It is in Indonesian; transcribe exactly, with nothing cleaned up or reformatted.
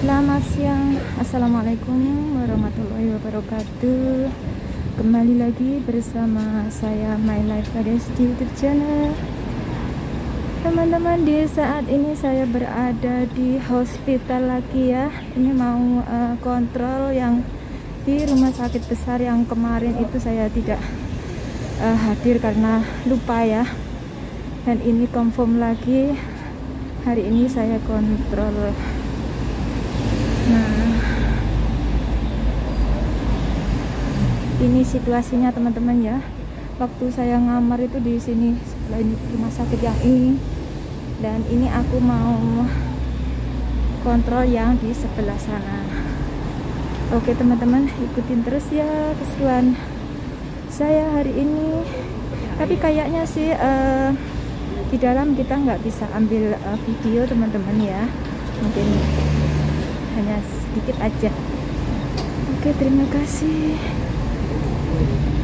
Selamat siang, assalamualaikum warahmatullahi wabarakatuh. Kembali lagi bersama saya My Life Kades di YouTube channel. Teman-teman, di saat ini saya berada di hospital lagi ya. Ini mau uh, kontrol yang di rumah sakit besar yang kemarin itu saya tidak uh, hadir karena lupa ya. Dan ini confirm lagi, hari ini saya kontrol. Nah, ini situasinya teman-teman ya. Waktu saya ngamar itu di sini sebelah ini rumah sakit yang ini, dan ini aku mau kontrol yang di sebelah sana. Oke teman-teman, ikutin terus ya keseruan saya hari ini. Tapi kayaknya sih uh, di dalam kita nggak bisa ambil uh, video teman-teman ya, mungkin hanya sedikit aja. Oke, terima kasih.